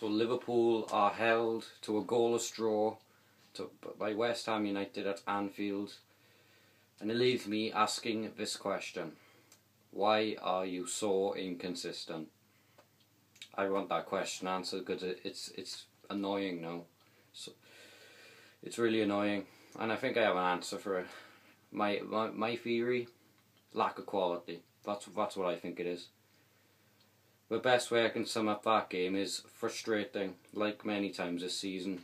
So Liverpool are held to a goalless draw by West Ham United at Anfield. And it leaves me asking this question. Why are you so inconsistent? I want that question answered because it's annoying now. So it's really annoying. And I think I have an answer for it. My theory, lack of quality. That's what I think it is. The best way I can sum up that game is frustrating, like many times this season.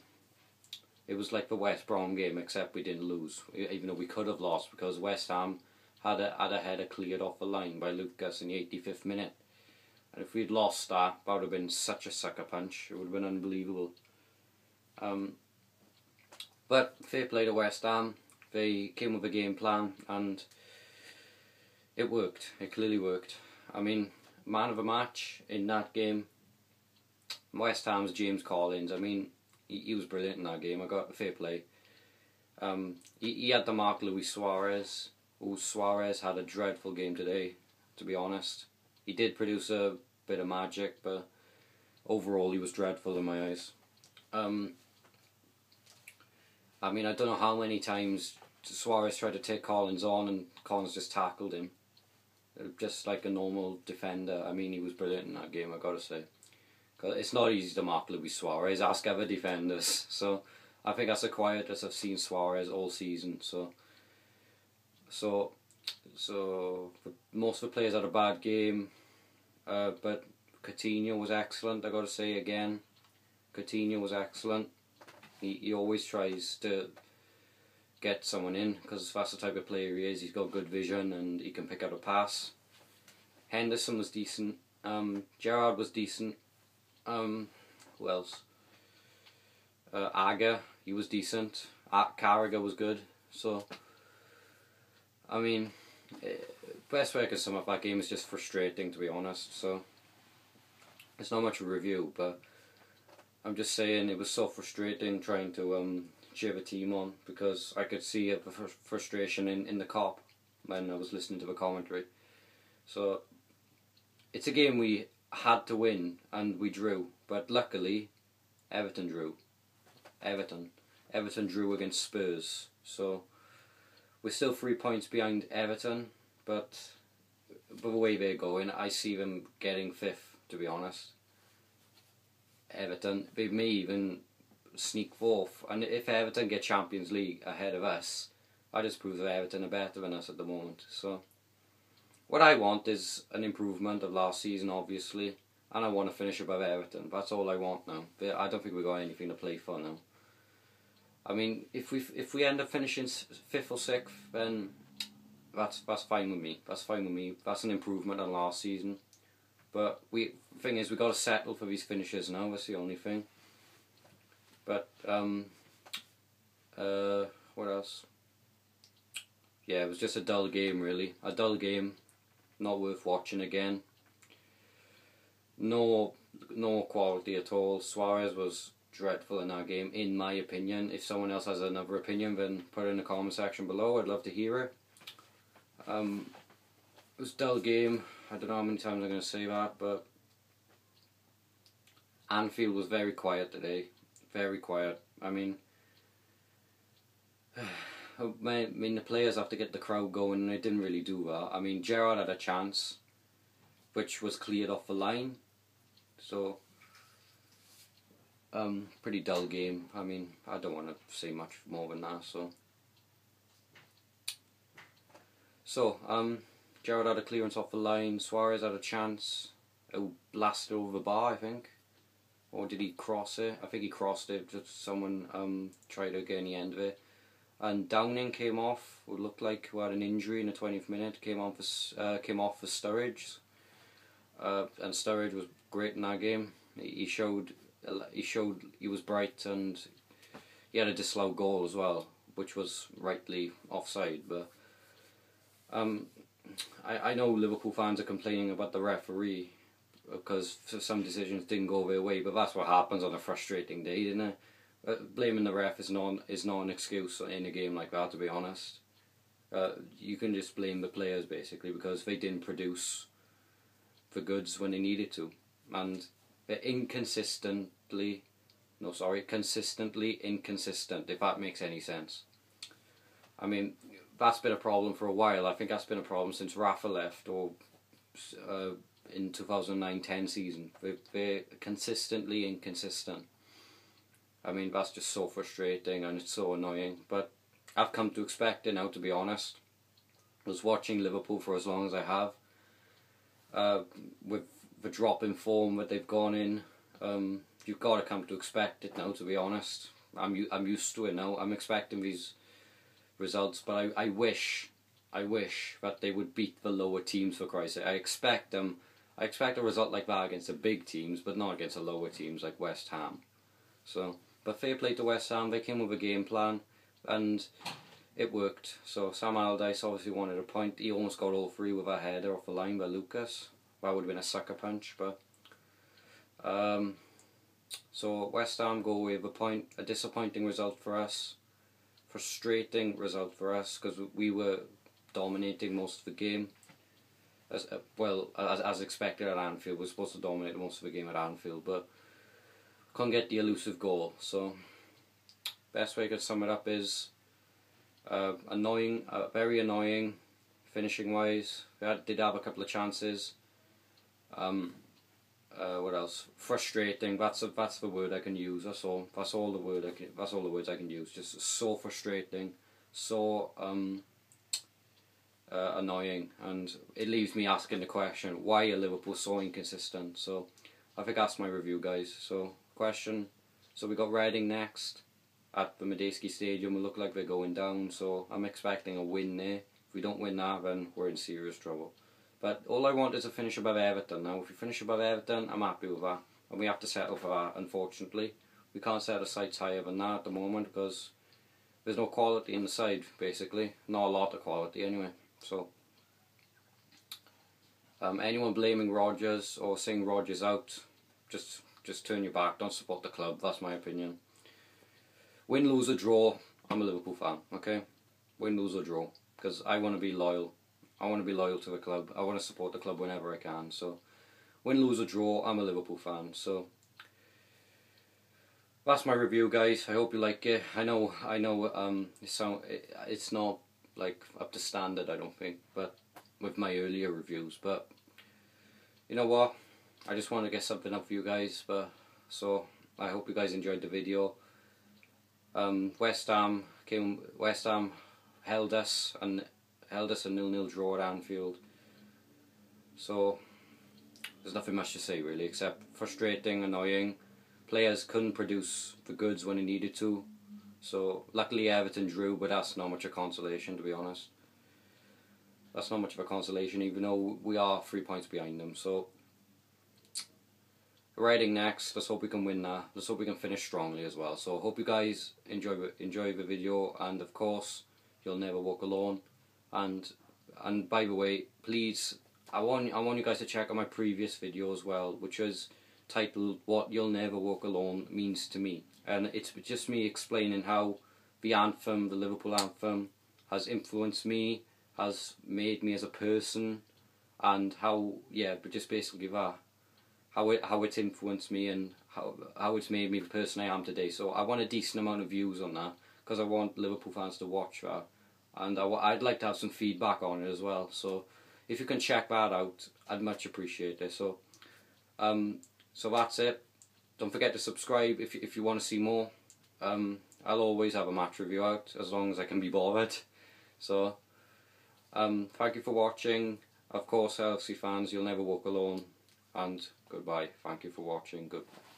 It was like the West Brom game, except we didn't lose, even though we could have lost, because West Ham had a header cleared off the line by Lucas in the 85th minute. And if we'd lost that, that would have been such a sucker punch. It would have been unbelievable. But fair play to West Ham. They came with a game plan, and it worked. It clearly worked. I mean, man of the match in that game, West Ham's James Collins. I mean, he was brilliant in that game. I got fair play. He had to mark Luis Suarez. Oh, Suarez had a dreadful game today, to be honest. He did produce a bit of magic, but overall he was dreadful in my eyes. I mean, I don't know how many times Suarez tried to take Collins on and Collins just tackled him. Just like a normal defender. I mean, he was brilliant in that game, I gotta say. Cause it's not easy to mark Luis Suarez, ask other defenders. So I think that's the quietest I've seen Suarez all season. So most of the players had a bad game, but Coutinho was excellent, I gotta say again. Coutinho was excellent. He always tries to get someone in, because that's the type of player he is. He's got good vision and he can pick out a pass. Henderson was decent. Gerrard was decent. Who else? Aga, he was decent. Carragher was good. So, I mean, best way I can sum up that game is just frustrating, to be honest. So, it's not much of a review, but I'm just saying it was so frustrating trying to cheer a team on, because I could see a frustration in the cop when I was listening to the commentary. So, it's a game we had to win, and we drew, but luckily, Everton drew. Everton drew against Spurs, so we're still 3 points behind Everton, but the way they're going, I see them getting fifth, to be honest. Everton, they may even sneak fourth, and if Everton get Champions League ahead of us, I just prove that Everton are better than us at the moment. So what I want is an improvement of last season, obviously, and I want to finish above Everton. That's all I want now. I don't think we've got anything to play for now. I mean, if we end up finishing 5th or 6th, then that's fine with me. That's fine with me. That's an improvement on last season. But the thing is, we've got to settle for these finishes now. That's the only thing. But, what else? Yeah, it was just a dull game, really. A dull game, not worth watching again. No quality at all. Suarez was dreadful in that game, in my opinion. If someone else has another opinion, then put it in the comment section below. I'd love to hear it. It was a dull game. I don't know how many times I'm going to say that, but Anfield was very quiet today. Very quiet. I mean, the players have to get the crowd going, and they didn't really do that. I mean, Gerrard had a chance, which was cleared off the line. So, pretty dull game. I mean, I don't want to say much more than that. So, Gerrard had a clearance off the line. Suarez had a chance. It blasted over the bar, I think. Or did he cross it? I think he crossed it, just someone tried to get in the end of it. And Downing came off, it looked like who had an injury in the 20th minute, came off for Sturridge. And Sturridge was great in that game. He showed he was bright, and he had a disallowed goal as well, which was rightly offside. But I know Liverpool fans are complaining about the referee, because some decisions didn't go their way, but that's what happens on a frustrating day, isn't it? Blaming the ref is not an excuse in a game like that, to be honest. You can just blame the players, basically, because they didn't produce the goods when they needed to. And They're consistently inconsistent, if that makes any sense. I mean, that's been a problem for a while. I think that's been a problem since Rafa left, or in 2009-10 season. They're consistently inconsistent. I mean, that's just so frustrating and it's so annoying. But I've come to expect it now, to be honest. I was watching Liverpool for as long as I have. With the drop in form that they've gone in, you've got to come to expect it now, to be honest. I'm used to it now. I'm expecting these results, but I wish that they would beat the lower teams, for Christ's sake. I expect a result like that against the big teams, but not against the lower teams like West Ham. So, but fair play to West Ham. They came with a game plan, and it worked. So Sam Allardyce obviously wanted a point. He almost got all three with a header off the line by Lucas. That would have been a sucker punch, but so West Ham go away with a point. A disappointing result for us. Frustrating result for us, because we were dominating most of the game. As expected at Anfield, we were supposed to dominate most of the game at Anfield, but couldn't get the elusive goal. So best way I could sum it up is annoying, very annoying, finishing wise. We did have a couple of chances. What else? Frustrating. That's the word I can use. That's all the words I can use. Just so frustrating, so annoying, and it leaves me asking the question: why are Liverpool so inconsistent? So I think that's my review, guys. So question. So we got Reading next. At the Medeski Stadium, it look like they're going down, so I'm expecting a win there. If we don't win that, then we're in serious trouble. But all I want is a finish above Everton. Now, if we finish above Everton, I'm happy with that. And we have to settle for that, unfortunately. We can't set our sights higher than that at the moment, because there's no quality in the side, basically. Not a lot of quality, anyway. So, anyone blaming Rodgers or saying Rodgers out, just turn your back. Don't support the club. That's my opinion. Win, lose or draw, I'm a Liverpool fan, okay? Win, lose or draw, because I want to be loyal. I want to be loyal to the club. I want to support the club whenever I can. So, win, lose or draw, I'm a Liverpool fan. So, that's my review, guys. I hope you like it. I know. It's not like up to standard, I don't think, but with my earlier reviews. But you know what? I just want to get something up for you guys. But so, I hope you guys enjoyed the video. West Ham held us a 0-0 draw at Anfield. So there's nothing much to say really, except frustrating, annoying. Players couldn't produce the goods when they needed to. So luckily Everton drew, but that's not much of a consolation, to be honest. That's not much of a consolation, even though we are 3 points behind them. So Reading next, let's hope we can win that. Let's hope we can finish strongly as well. So hope you guys enjoy the video, and of course, you'll never walk alone. And by the way, please, I want you guys to check out my previous video as well, which is titled "What You'll Never Walk Alone Means to Me," and it's just me explaining how the anthem, the Liverpool anthem, has influenced me, has made me as a person, and how but just basically that. How it's influenced me and how it's made me the person I am today. So I want a decent amount of views on that, because I want Liverpool fans to watch that, and I'd like to have some feedback on it as well. So if you can check that out, I'd much appreciate it. So, so that's it. Don't forget to subscribe if you want to see more. I'll always have a match review out as long as I can be bothered. So thank you for watching. Of course, LFC fans, you'll never walk alone. And goodbye. Thank you for watching. Goodbye.